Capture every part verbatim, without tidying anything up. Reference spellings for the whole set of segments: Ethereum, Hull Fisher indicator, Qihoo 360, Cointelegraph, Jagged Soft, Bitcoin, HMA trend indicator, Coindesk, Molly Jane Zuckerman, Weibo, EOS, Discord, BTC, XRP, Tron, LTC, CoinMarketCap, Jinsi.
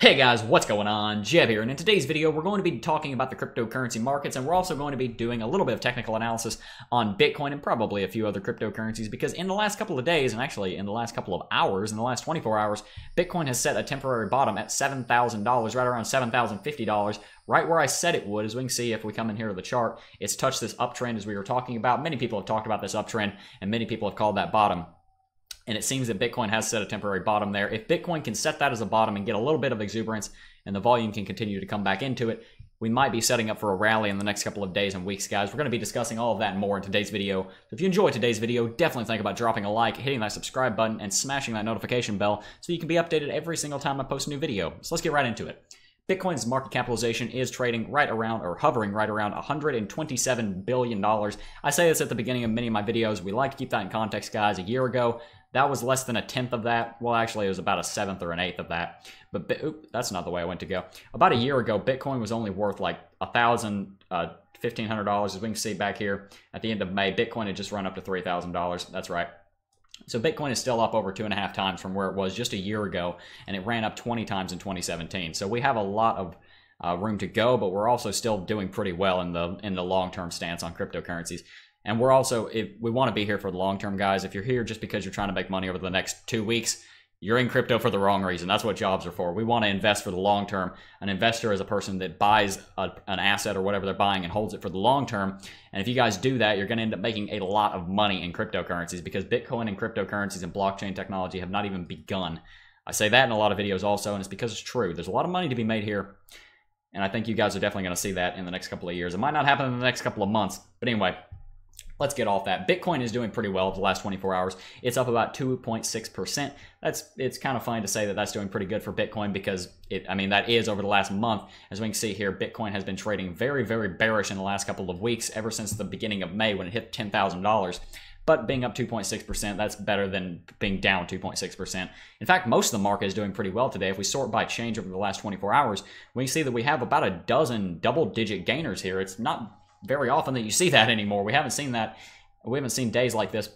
Hey guys, what's going on? Jeb here, and in today's video we're going to be talking about the cryptocurrency markets, and we're also going to be doing a little bit of technical analysis on Bitcoin and probably a few other cryptocurrencies, because in the last couple of days, and actually in the last couple of hours, in the last twenty-four hours, Bitcoin has set a temporary bottom at seven thousand dollars, right around seven thousand fifty dollars, right where I said it would. As we can see, if we come in here to the chart, it's touched this uptrend as we were talking about. Many people have talked about this uptrend, and many people have called that bottom. And it seems that Bitcoin has set a temporary bottom there. If Bitcoin can set that as a bottom and get a little bit of exuberance and the volume can continue to come back into it, we might be setting up for a rally in the next couple of days and weeks, guys. We're going to be discussing all of that and more in today's video. So if you enjoyed today's video, definitely think about dropping a like, hitting that subscribe button, and smashing that notification bell so you can be updated every single time I post a new video. So let's get right into it. Bitcoin's market capitalization is trading right around, or hovering right around, one hundred twenty-seven billion dollars. I say this at the beginning of many of my videos. We like to keep that in context, guys. A year ago, that was less than a tenth of that. Well, actually, it was about a seventh or an eighth of that. But oops, that's not the way I went to go. About a year ago, Bitcoin was only worth like one thousand dollars, uh, fifteen hundred dollars. As we can see back here, at the end of May, Bitcoin had just run up to three thousand dollars. That's right. So Bitcoin is still up over two and a half times from where it was just a year ago, and it ran up twenty times in twenty seventeen. So we have a lot of uh, room to go, but we're also still doing pretty well in the in the long-term stance on cryptocurrencies. And we're also, if we want to be here for the long term, guys. If you're here just because you're trying to make money over the next two weeks, you're in crypto for the wrong reason. That's what jobs are for. We want to invest for the long term. An investor is a person that buys a, an asset or whatever they're buying and holds it for the long term. And if you guys do that, you're going to end up making a lot of money in cryptocurrencies, because Bitcoin and cryptocurrencies and blockchain technology have not even begun. I say that in a lot of videos also, and it's because it's true. There's a lot of money to be made here. And I think you guys are definitely going to see that in the next couple of years. It might not happen in the next couple of months, but anyway, let's get off that. Bitcoin is doing pretty well the last twenty-four hours. It's up about two point six percent. That's, it's kind of funny to say that that's doing pretty good for Bitcoin, because it, I mean, that is over the last month. As we can see here, Bitcoin has been trading very, very bearish in the last couple of weeks, ever since the beginning of May when it hit ten thousand dollars. But being up two point six percent, that's better than being down two point six percent. In fact, most of the market is doing pretty well today. If we sort by change over the last twenty-four hours, we can see that we have about a dozen double-digit gainers here. It's not very often that you see that anymore. We haven't seen that. We haven't seen days like this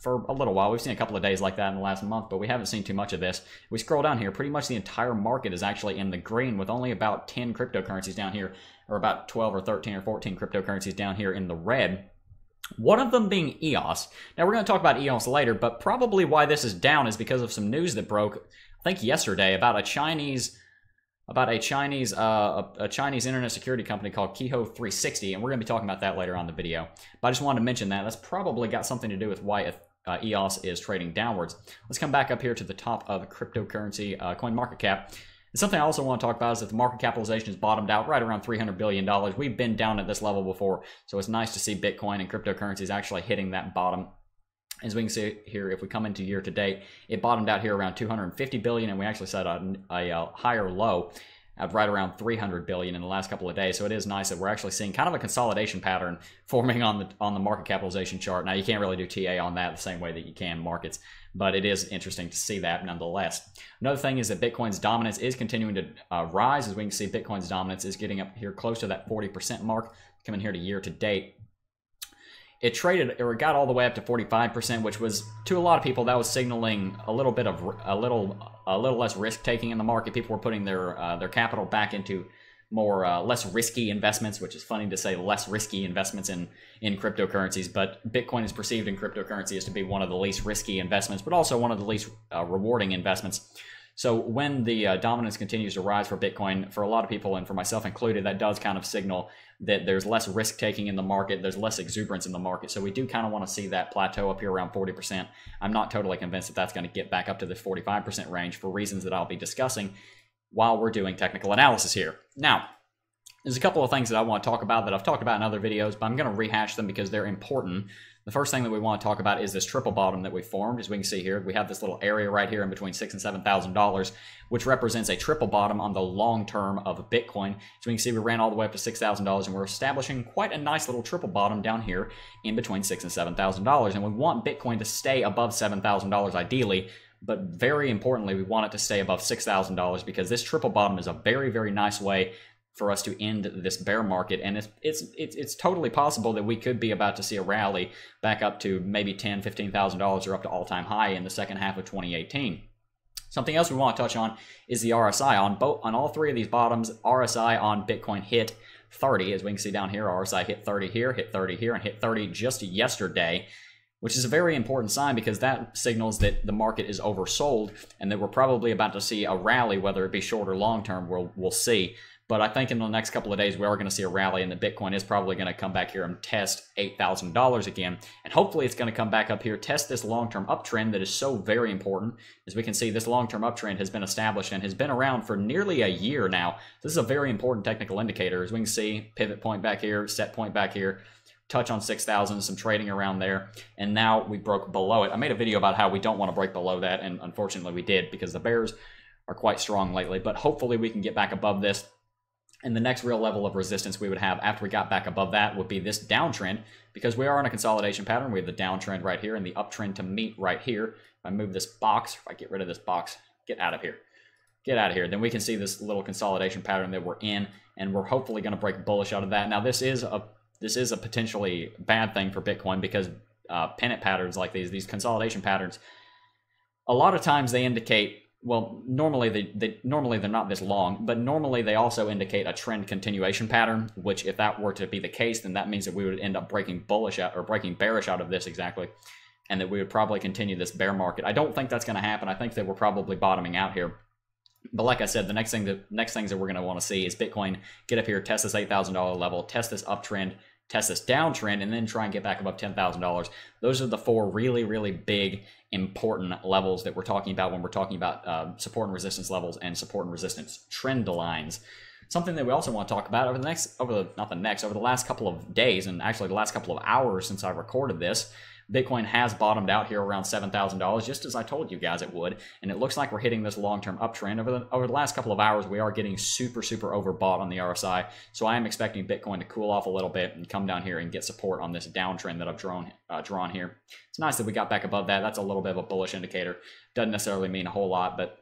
for a little while. We've seen a couple of days like that in the last month, but we haven't seen too much of this. We scroll down here, pretty much the entire market is actually in the green, with only about ten cryptocurrencies down here, or about twelve or thirteen or fourteen cryptocurrencies down here in the red. One of them being E O S. Now, we're going to talk about E O S later, but probably why this is down is because of some news that broke, I think yesterday, about a Chinese... about a Chinese uh, a Chinese internet security company called Qihoo three sixty, and we're going to be talking about that later on in the video. But I just wanted to mention that. That's probably got something to do with why uh, E O S is trading downwards. Let's come back up here to the top of cryptocurrency, uh, CoinMarketCap. And something I also want to talk about is that the market capitalization has bottomed out right around three hundred billion dollars. We've been down at this level before, so it's nice to see Bitcoin and cryptocurrencies actually hitting that bottom. As we can see here, if we come into year to date, it bottomed out here around two hundred fifty billion dollars, and we actually set a, a, a higher low of right around three hundred billion dollars in the last couple of days. So it is nice that we're actually seeing kind of a consolidation pattern forming on the on the market capitalization chart. Now, you can't really do T A on that the same way that you can markets, but it is interesting to see that nonetheless. Another thing is that Bitcoin's dominance is continuing to uh, rise. As we can see, Bitcoin's dominance is getting up here close to that forty percent mark. Coming here to year to date, it traded, or it got all the way up to forty-five percent, which was, to a lot of people, that was signaling a little bit of a little a little less risk taking in the market. People were putting their uh, their capital back into more uh, less risky investments, which is funny to say, less risky investments in in cryptocurrencies. But Bitcoin is perceived in cryptocurrency as to be one of the least risky investments, but also one of the least uh, rewarding investments. So when the uh, dominance continues to rise for Bitcoin, for a lot of people, and for myself included, that does kind of signal that there's less risk-taking in the market, there's less exuberance in the market. So we do kind of want to see that plateau up here around forty percent. I'm not totally convinced that that's going to get back up to the forty-five percent range, for reasons that I'll be discussing while we're doing technical analysis here. Now, there's a couple of things that I want to talk about that I've talked about in other videos, but I'm going to rehash them because they're important. The first thing that we want to talk about is this triple bottom that we formed. As we can see here, we have this little area right here in between six thousand and seven thousand dollars, which represents a triple bottom on the long term of Bitcoin. So we can see we ran all the way up to six thousand dollars, and we're establishing quite a nice little triple bottom down here in between six thousand and seven thousand dollars. And we want Bitcoin to stay above seven thousand dollars ideally, but very importantly, we want it to stay above six thousand dollars, because this triple bottom is a very, very nice way for us to end this bear market. And it's, it's it's it's totally possible that we could be about to see a rally back up to maybe ten thousand dollars, fifteen thousand dollars, or up to all-time high in the second half of twenty eighteen. Something else we want to touch on is the R S I on both, on all three of these bottoms. R S I on Bitcoin hit thirty, as we can see down here. R S I hit thirty here, hit thirty here, and hit thirty just yesterday, which is a very important sign because that signals that the market is oversold and that we're probably about to see a rally, whether it be short or long term. We'll we'll see. But I think in the next couple of days, we are going to see a rally, and the Bitcoin is probably going to come back here and test eight thousand dollars again. And hopefully it's going to come back up here, test this long-term uptrend that is so very important. As we can see, this long-term uptrend has been established and has been around for nearly a year now. This is a very important technical indicator. As we can see, pivot point back here, set point back here, touch on six thousand, some trading around there, and now we broke below it. I made a video about how we don't want to break below that, and unfortunately we did because the bears are quite strong lately. But hopefully we can get back above this. And the next real level of resistance we would have after we got back above that would be this downtrend, because we are in a consolidation pattern. We have the downtrend right here and the uptrend to meet right here. If I move this box, if I get rid of this box, get out of here, get out of here, then we can see this little consolidation pattern that we're in, and we're hopefully going to break bullish out of that. Now, this is a this is a potentially bad thing for Bitcoin because uh, pennant patterns like these, these consolidation patterns, a lot of times they indicate. Well, normally they, they normally they're not this long, but normally they also indicate a trend continuation pattern, which if that were to be the case, then that means that we would end up breaking bullish out or breaking bearish out of this exactly, and that we would probably continue this bear market. I don't think that's going to happen. I think that we're probably bottoming out here. But like I said, the next thing that next things that we're going to want to see is Bitcoin get up here, test this eight thousand dollar level, test this uptrend, test this downtrend, and then try and get back above ten thousand dollars. Those are the four really, really big, important levels that we're talking about when we're talking about uh, support and resistance levels and support and resistance trend lines. Something that we also want to talk about over the next, over the, not the next, over the last couple of days, and actually the last couple of hours since I recorded this, Bitcoin has bottomed out here around seven thousand dollars, just as I told you guys it would, and it looks like we're hitting this long-term uptrend. Over the, over the last couple of hours, we are getting super, super overbought on the R S I, so I am expecting Bitcoin to cool off a little bit and come down here and get support on this downtrend that I've drawn, uh, drawn here. It's nice that we got back above that. That's a little bit of a bullish indicator. Doesn't necessarily mean a whole lot, but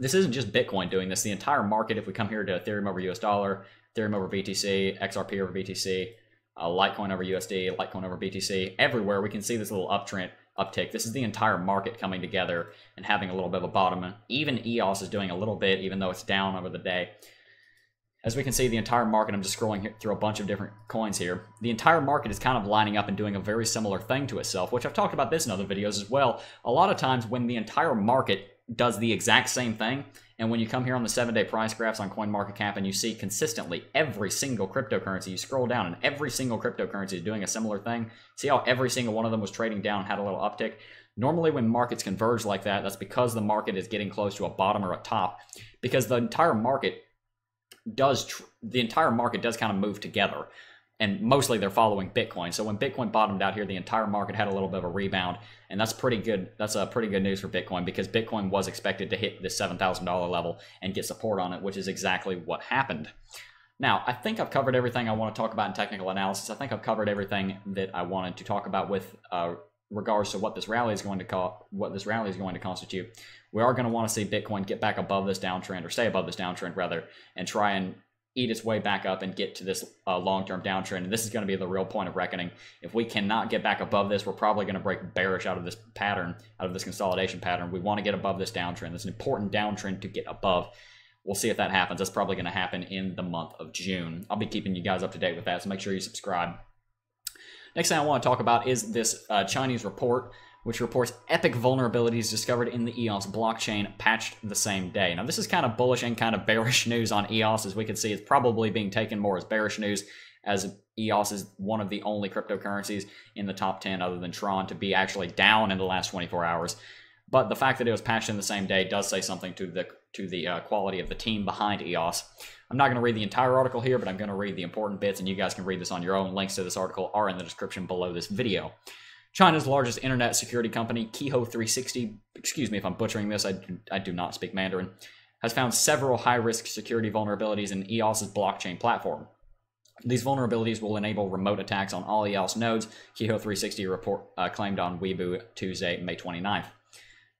this isn't just Bitcoin doing this. The entire market, if we come here to Ethereum over U S dollar, Ethereum over B T C, X R P over B T C, Uh, Litecoin over U S D, Litecoin over B T C, everywhere we can see this little uptrend uptick. This is the entire market coming together and having a little bit of a bottom. And even E O S is doing a little bit, even though it's down over the day. As we can see, the entire market, I'm just scrolling here through a bunch of different coins here. The entire market is kind of lining up and doing a very similar thing to itself, which I've talked about this in other videos as well. A lot of times when the entire market does the exact same thing, and when you come here on the seven-day price graphs on CoinMarketCap and you see consistently every single cryptocurrency, you scroll down and every single cryptocurrency is doing a similar thing. See how every single one of them was trading down, had a little uptick. Normally when markets converge like that, that's because the market is getting close to a bottom or a top, because the entire market does tr the entire market does kind of move together. And mostly they're following Bitcoin. So when Bitcoin bottomed out here, the entire market had a little bit of a rebound, and that's pretty good. That's a pretty good news for Bitcoin, because Bitcoin was expected to hit this seven thousand dollar level and get support on it, which is exactly what happened. Now, I think I've covered everything I want to talk about in technical analysis. I think I've covered everything that I wanted to talk about with uh, regards to what this rally is going to call what this rally is going to constitute. We are going to want to see Bitcoin get back above this downtrend, or stay above this downtrend rather, and try and eat its way back up and get to this uh, long-term downtrend. And this is going to be the real point of reckoning. If we cannot get back above this, we're probably going to break bearish out of this pattern, out of this consolidation pattern. We want to get above this downtrend. It's an important downtrend to get above. We'll see if that happens. That's probably going to happen in the month of June. I'll be keeping you guys up to date with that, so make sure you subscribe. Next thing I want to talk about is this uh, Chinese report, which reports epic vulnerabilities discovered in the E O S blockchain patched the same day. Now, this is kind of bullish and kind of bearish news on E O S. As we can see, it's probably being taken more as bearish news, as E O S is one of the only cryptocurrencies in the top ten other than Tron to be actually down in the last twenty-four hours. But the fact that it was patched in the same day does say something to the to the uh, quality of the team behind E O S. I'm not going to read the entire article here, but I'm going to read the important bits, and you guys can read this on your own. Links to this article are in the description below this video. China's largest internet security company, Qihoo three sixty, excuse me if I'm butchering this, I do, I do not speak Mandarin, has found several high-risk security vulnerabilities in E O S's blockchain platform. These vulnerabilities will enable remote attacks on all E O S nodes, Qihoo three sixty report uh, claimed on Weibo Tuesday, May twenty-ninth.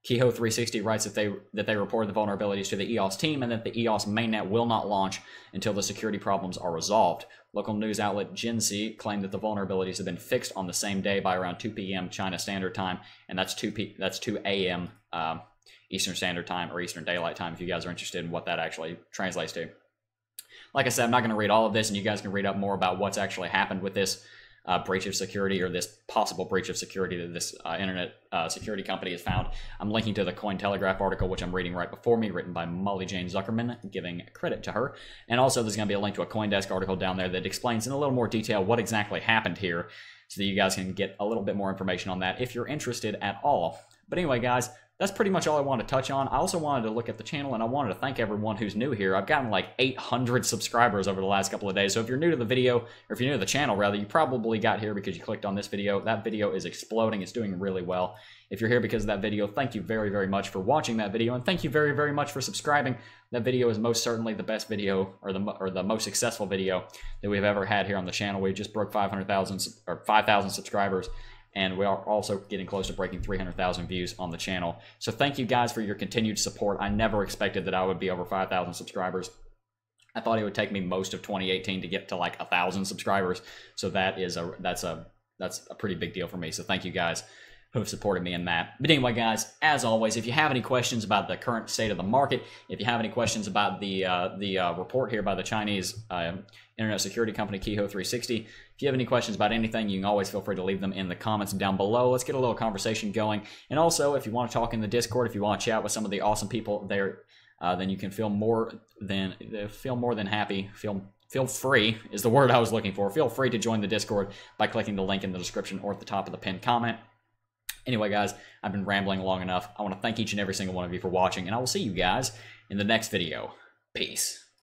Qihoo three sixty writes that they, that they reported the vulnerabilities to the E O S team, and that the E O S mainnet will not launch until the security problems are resolved. Local news outlet Jinsi claimed that the vulnerabilities have been fixed on the same day by around two p m China Standard Time, and that's two p that's two a m Uh, Eastern Standard Time or Eastern Daylight Time if you guys are interested in what that actually translates to. Like I said, I'm not going to read all of this, and you guys can read up more about what's actually happened with this uh, breach of security, or this possible breach of security that this uh, internet uh, security company has found. I'm linking to the Cointelegraph article, which I'm reading right before me, written by Molly Jane Zuckerman, giving credit to her. And also there's going to be a link to a Coindesk article down there that explains in a little more detail what exactly happened here, so that you guys can get a little bit more information on that if you're interested at all. But anyway, guys, that's pretty much all I wanted to touch on. I also wanted to look at the channel, and I wanted to thank everyone who's new here. I've gotten like eight hundred subscribers over the last couple of days. So if you're new to the video, or if you're new to the channel rather, you probably got here because you clicked on this video. That video is exploding. It's doing really well. If you're here because of that video, thank you very, very much for watching that video, and thank you very, very much for subscribing. That video is most certainly the best video, or the or the most successful video that we've ever had here on the channel. We just broke five hundred thousand or five thousand subscribers, and we are also getting close to breaking three hundred thousand views on the channel. So thank you guys for your continued support. I never expected that I would be over five thousand subscribers. I thought it would take me most of twenty eighteen to get to like a thousand subscribers. So that is a that's a that's a pretty big deal for me. So thank you guys who have supported me in that. But anyway, guys, as always, if you have any questions about the current state of the market, if you have any questions about the uh, the uh, report here by the Chinese uh, internet security company Qihoo three sixty, if you have any questions about anything, you can always feel free to leave them in the comments down below. Let's get a little conversation going. And also, if you want to talk in the Discord, if you want to chat with some of the awesome people there, uh, then you can feel more than feel more than happy feel. Feel free is the word I was looking for. Feel free to join the Discord by clicking the link in the description or at the top of the pinned comment. Anyway, guys, I've been rambling long enough. I want to thank each and every single one of you for watching, and I will see you guys in the next video. Peace.